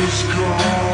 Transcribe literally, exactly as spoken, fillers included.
Let's go.